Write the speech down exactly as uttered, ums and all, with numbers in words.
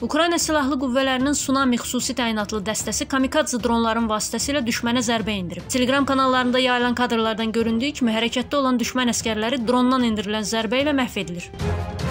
Ukrayna Silahlı Qüvvələrinin Tsunami xüsusi təyinatlı dəstəsi kamikadze dronların vasitəsilə düşmənə zərbə endirib. Telegram kanallarında yayılan kadrlardan göründüyü kimi hərəkətdə olan düşmən əskərləri drondan endirilən zərbə ilə məhv edilir.